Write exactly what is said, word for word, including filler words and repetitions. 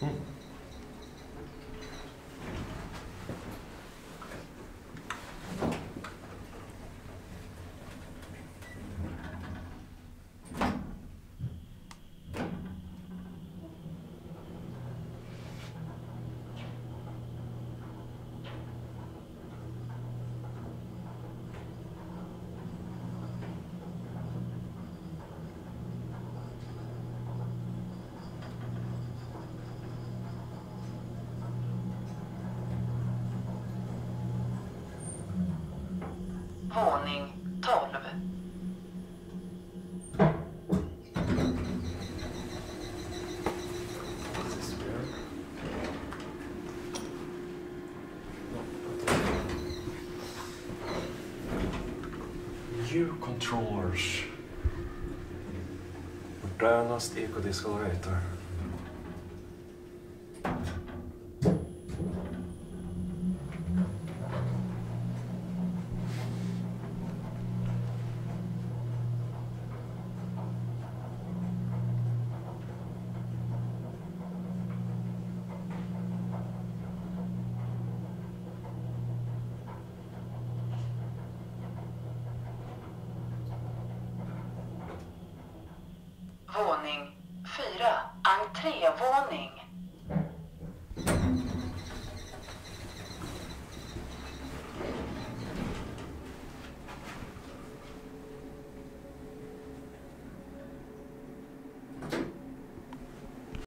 Hmm. Våning tolv. View controllers. Modernast Ecodisc accelerator. Våning fyra, entrévåning.